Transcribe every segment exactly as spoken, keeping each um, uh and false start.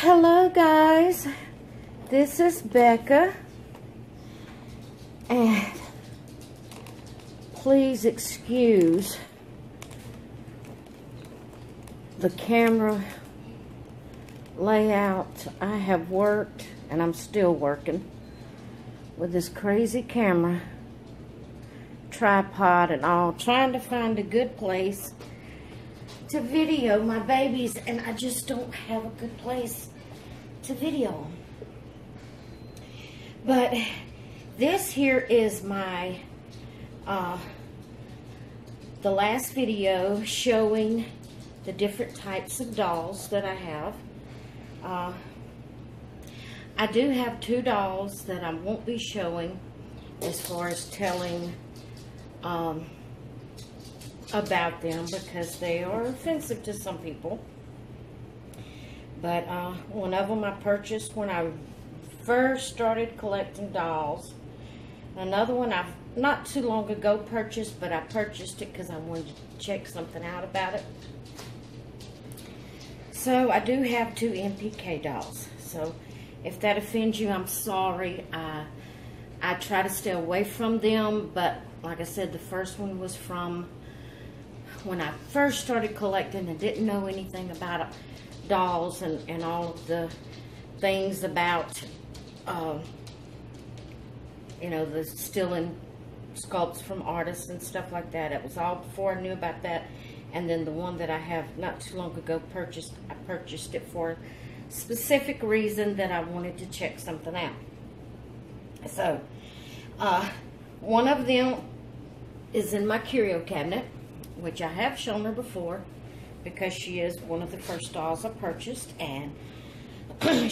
Hello guys, this is Becca, and please excuse the camera layout. I have worked, and I'm still working, with this crazy camera, tripod and all, trying to find a good place to video my babies, and I just don't have a good place to video. But this here is my uh, the last video showing the different types of dolls that I have. Uh, I do have two dolls that I won't be showing as far as telling um, about them, because they are offensive to some people. But uh, one of them I purchased when I first started collecting dolls. Another one I've not too long ago purchased, but I purchased it because I wanted to check something out about it. So I do have two N P K dolls. So if that offends you, I'm sorry. I, I try to stay away from them, but like I said, the first one was from when I first started collecting and didn't know anything about dolls and, and all of the things about, um, you know, the stealing sculpts from artists and stuff like that. It was all before I knew about that. And then the one that I have not too long ago purchased, I purchased it for a specific reason that I wanted to check something out. So, uh, one of them is in my curio cabinet, which I have shown her before, because she is one of the first dolls I purchased, and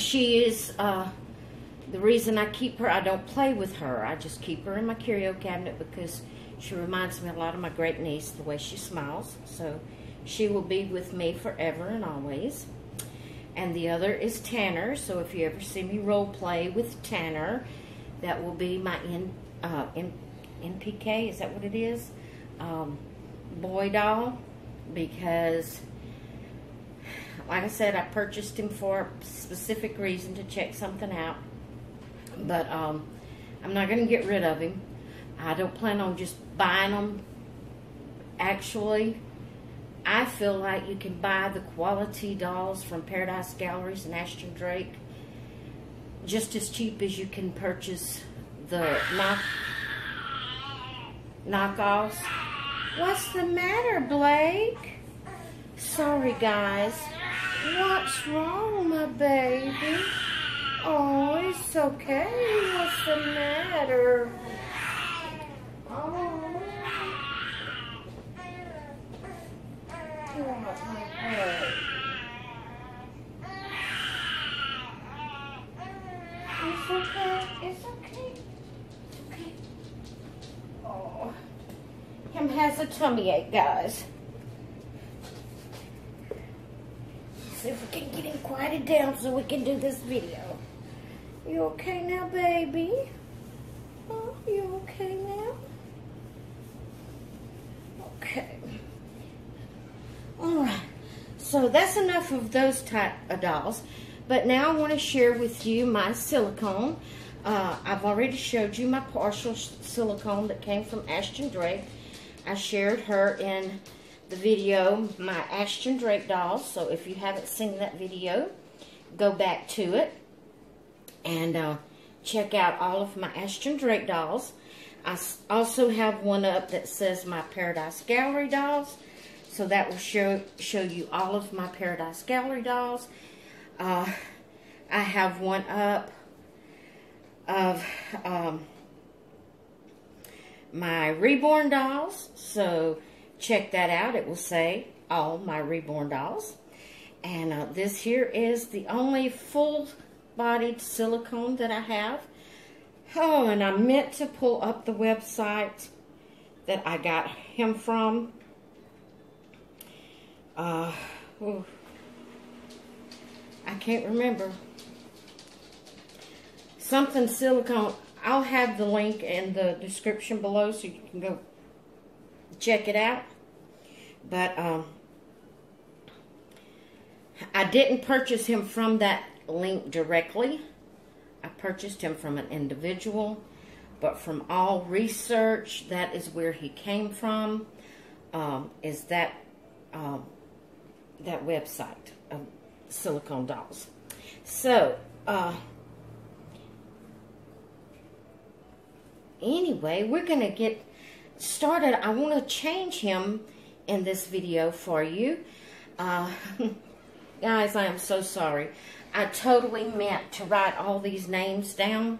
she is uh, the reason I keep her. I don't play with her. I just keep her in my curio cabinet because she reminds me a lot of my great niece, the way she smiles. So she will be with me forever and always. And the other is Tanner. So if you ever see me role play with Tanner, that will be my N P K, is that what it is? Um, boy doll, because like I said, I purchased him for a specific reason, to check something out. But um, I'm not going to get rid of him. I don't plan on just buying them. Actually, I feel like you can buy the quality dolls from Paradise Galleries and Ashton Drake just as cheap as you can purchase the knock knockoffs. What's the matter, Blake? Sorry, guys. What's wrong, my baby? Oh, it's okay. What's the matter? Oh. Oh, my God. It's okay. It's okay. It's okay. Oh. Him has a tummy ache, guys. Let's see if we can get him quieted down so we can do this video. You okay now, baby? Oh, you okay now? Okay. Alright. So that's enough of those type of dolls. But now I want to share with you my silicone. Uh, I've already showed you my partial silicone that came from Ashton Drake. I shared her in the video, my Ashton Drake dolls. So if you haven't seen that video, go back to it and uh, check out all of my Ashton Drake dolls. I also have one up that says my Paradise Gallery dolls. So that will show, show you all of my Paradise Gallery dolls. Uh, I have one up of... Um, my reborn dolls, so check that out. It will say all my reborn dolls. And uh, this here is the only full-bodied silicone that I have. Oh, and I meant to pull up the website that I got him from. Uh, ooh, I can't remember. Something silicone. I'll have the link in the description below so you can go check it out. But um, I didn't purchase him from that link directly. I purchased him from an individual, but from all research, that is where he came from, um, is that um, that website of silicone dolls. So, uh, anyway, we're going to get started. I want to change him in this video for you. Uh, guys, I am so sorry. I totally meant to write all these names down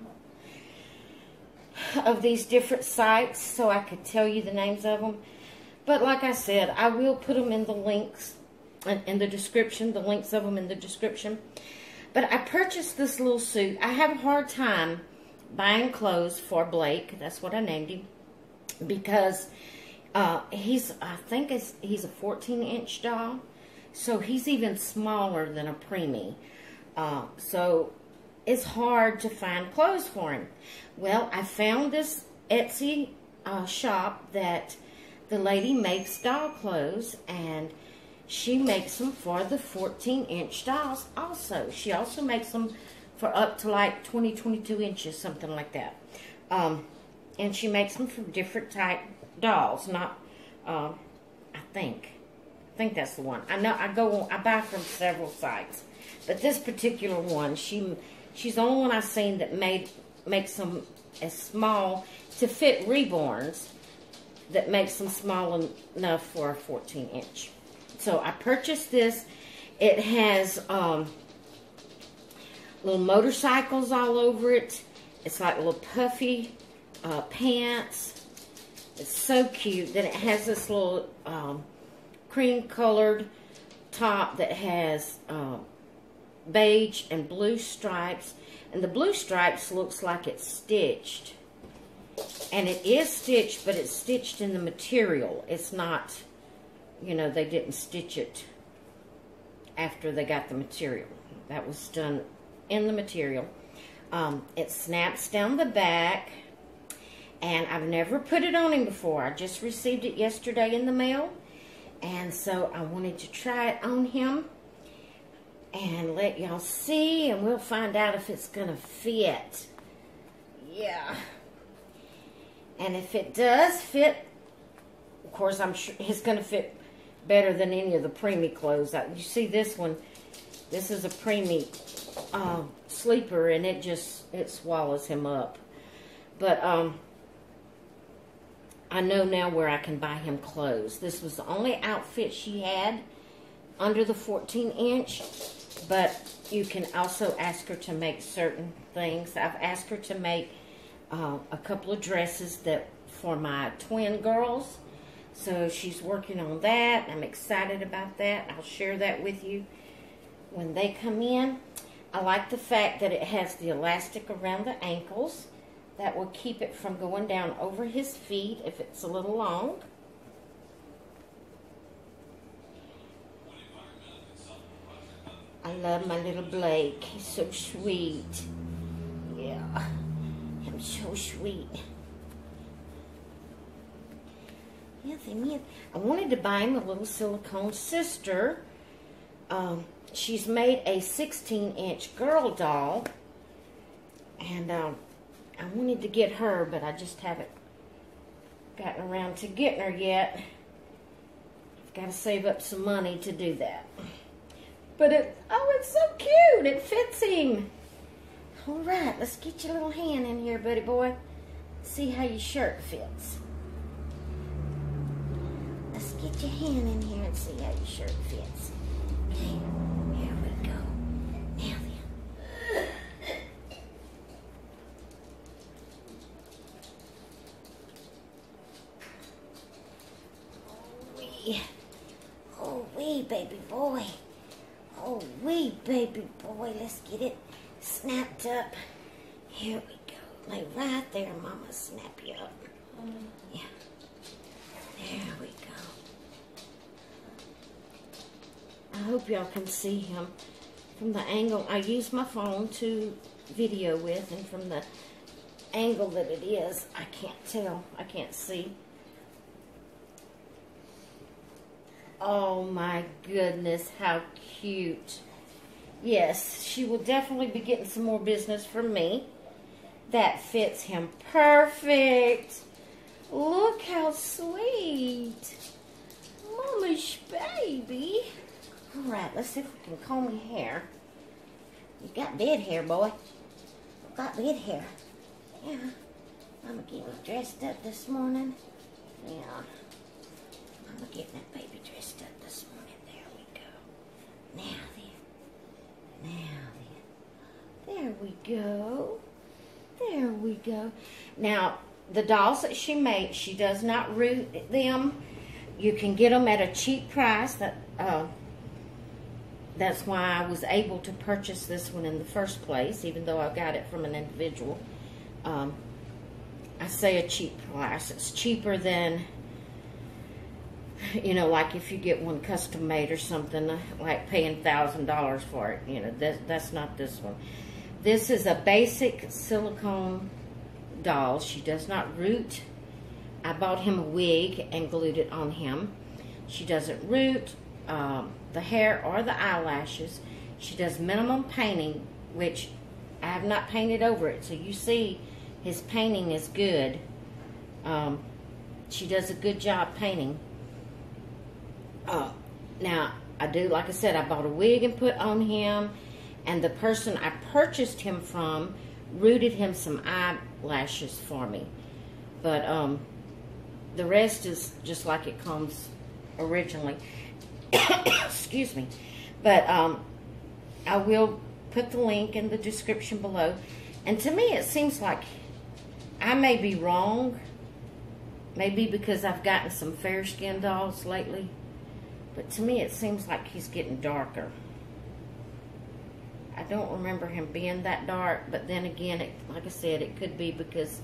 of these different sites so I could tell you the names of them. But like I said, I will put them in the links, in the description, the links of them in the description. But I purchased this little suit. I have a hard time buying clothes for Blake. That's what I named him. Because uh, he's, I think it's, he's a fourteen inch doll. So he's even smaller than a preemie. Uh, so it's hard to find clothes for him. Well, I found this Etsy uh, shop that the lady makes doll clothes, and she makes them for the fourteen inch dolls also. She also makes them for up to like twenty, twenty-two inches, something like that. Um, and she makes them for different type dolls, not, uh, I think, I think that's the one. I know I go on, I buy from several sites. But this particular one, she she's the only one I've seen that made makes them as small to fit reborns, that makes them small enough for a fourteen inch. So I purchased this. It has um, little motorcycles all over it. It's like little puffy uh, pants. It's so cute. Then it has this little um, cream-colored top that has Um, beige and blue stripes, and the blue stripes looks like it's stitched, and it is stitched, but it's stitched in the material. It's not, you know, they didn't stitch it after they got the material. That was done in the material. Um, it snaps down the back, and I've never put it on him before. I just received it yesterday in the mail, and so I wanted to try it on him and let y'all see, and we'll find out if it's gonna fit. Yeah. And if it does fit, of course, I'm sure it's gonna fit better than any of the preemie clothes. You see this one, this is a preemie uh, sleeper, and it just, it swallows him up. But um, I know now where I can buy him clothes. This was the only outfit she had under the fourteen inch, but you can also ask her to make certain things. I've asked her to make uh, a couple of dresses that for my twin girls, so she's working on that. I'm excited about that. I'll share that with you when they come in. I like the fact that it has the elastic around the ankles. That will keep it from going down over his feet if it's a little long. I love my little Blake. He's so sweet. Yeah. I'm so sweet. Yes, yes. I wanted to buy him a little silicone sister. Um, she's made a sixteen inch girl doll. And um, I wanted to get her, but I just haven't gotten around to getting her yet. I've got to save up some money to do that. But it, oh, it's so cute. It fits him. All right, let's get your little hand in here, buddy boy. See how your shirt fits. Let's get your hand in here and see how your shirt fits. Okay, here we go. Now then. Oh, wee. Oh, wee, baby boy. Oh, wee, baby boy. Let's get it snapped up. Here we go. Lay right there, Mama. Snap you up. Yeah. There we go. I hope y'all can see him from the angle. I use my phone to video with, and from the angle that it is, I can't tell. I can't see. Oh my goodness, how cute. yes, she will definitely be getting some more business from me. That fits him perfect. Look how sweet. Mommy's baby. All right, let's see if we can comb your hair. You got bed hair, boy. You got bed hair. Yeah. Mama getting dressed up this morning. Yeah. Mama getting that baby dressed up this morning. There we go. Now then. Now then. There we go. There we go. Now, the dolls that she made, she does not root them. You can get them at a cheap price. That uh, That's why I was able to purchase this one in the first place, even though I got it from an individual. Um, I say a cheap price. It's cheaper than, you know, like if you get one custom made or something, like paying one thousand dollars for it. You know, that, that's not this one. This is a basic silicone doll. She does not root. I bought him a wig and glued it on him. She doesn't root um, the hair or the eyelashes. She does minimum painting, which I have not painted over it. So you see his painting is good. Um, she does a good job painting. Uh, now, I do, like I said, I bought a wig and put on him. And the person I purchased him from rooted him some eyelashes for me. But um, the rest is just like it comes originally. Excuse me. But um, I will put the link in the description below. And to me, it seems like I may be wrong. Maybe because I've gotten some fair-skinned dolls lately. But to me, it seems like he's getting darker. I don't remember him being that dark, but then again, it, like I said, it could be because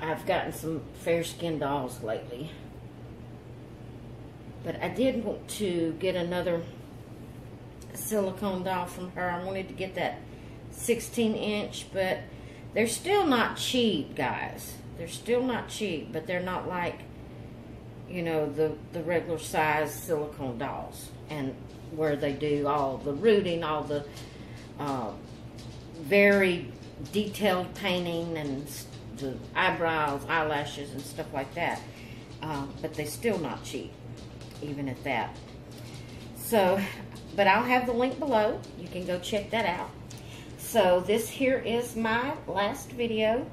I've gotten some fair-skinned dolls lately. But I did want to get another silicone doll from her. I wanted to get that sixteen inch, but they're still not cheap, guys. They're still not cheap, but they're not like, you know, the, the regular size silicone dolls. And where they do all the rooting, all the uh, very detailed painting and the eyebrows, eyelashes, and stuff like that. Uh, but they're still not cheap, even at that. So, but I'll have the link below. You can go check that out. So this here is my last video.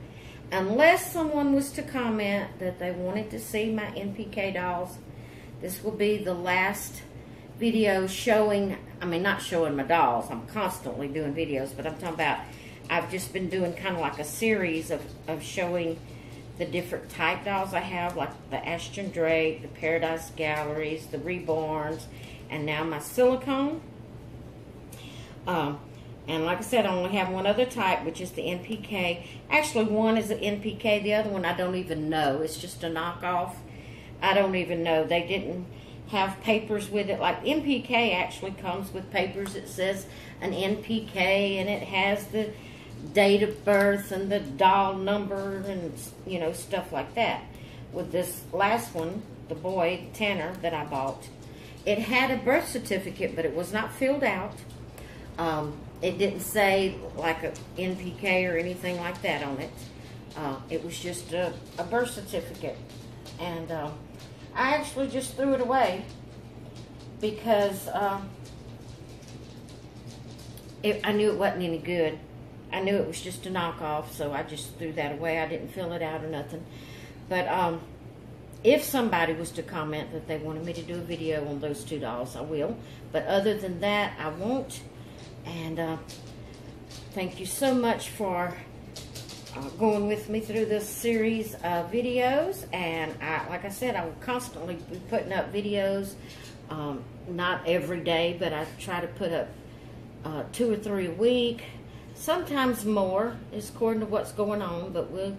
Unless someone was to comment that they wanted to see my N P K dolls, this will be the last video showing, I mean not showing my dolls, I'm constantly doing videos, but I'm talking about, I've just been doing kind of like a series of, of showing the different type dolls I have, like the Ashton Drake, the Paradise Galleries, the Reborns, and now my silicone. Um, and like I said, I only have one other type, which is the N P K. Actually, one is the N P K, the other one I don't even know. It's just a knockoff. I don't even know. They didn't have papers with it. Like N P K actually comes with papers that says an N P K, and it has the date of birth and the doll number and, you know, stuff like that. With this last one, the boy Tanner that I bought, it had a birth certificate, but it was not filled out. Um, it didn't say like a N P K or anything like that on it. Uh, it was just a, a birth certificate, and uh, I actually just threw it away because uh, it, I knew it wasn't any good. I knew it was just a knockoff, so I just threw that away. I didn't fill it out or nothing. But um, if somebody was to comment that they wanted me to do a video on those two dolls, I will. But other than that, I won't. And uh, thank you so much for Uh, going with me through this series of videos, and I, like I said, I will constantly be putting up videos, um, not every day, but I try to put up uh, two or three a week, sometimes more, it's according to what's going on, but we'll,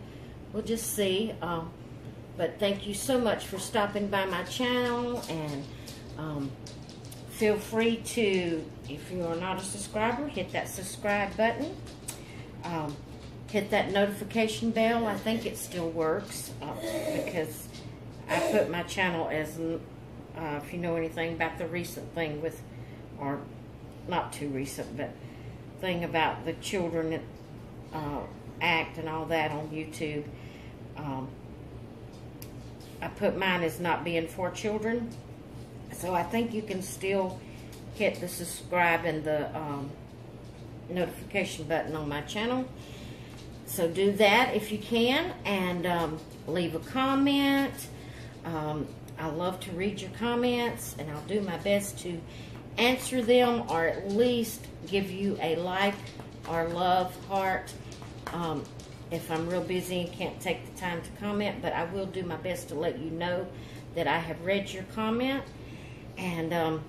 we'll just see. Um, but thank you so much for stopping by my channel, and um, feel free to, if you are not a subscriber, hit that subscribe button. Um, Hit that notification bell. I think it still works uh, because I put my channel as, uh, if you know anything about the recent thing with, or not too recent, but thing about the Children uh, Act and all that on YouTube. Um, I put mine as not being for children. So I think you can still hit the subscribe and the um, notification button on my channel. So do that if you can, and um, leave a comment. Um, I love to read your comments, and I'll do my best to answer them, or at least give you a like or love heart um, if I'm real busy and can't take the time to comment. But I will do my best to let you know that I have read your comment. And um,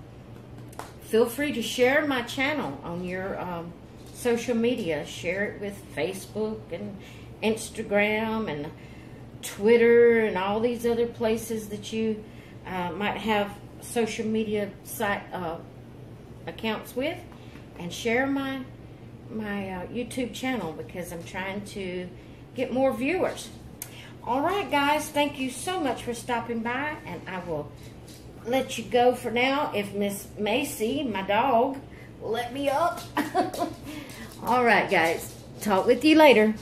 feel free to share my channel on your um, social media. Share it with Facebook and Instagram and Twitter and all these other places that you uh, might have social media site uh, accounts with, and share my my uh, YouTube channel, because I'm trying to get more viewers. All right, guys, thank you so much for stopping by, and I will let you go for now if Miss Macy, my dog, will let me up. All right, guys, talk with you later.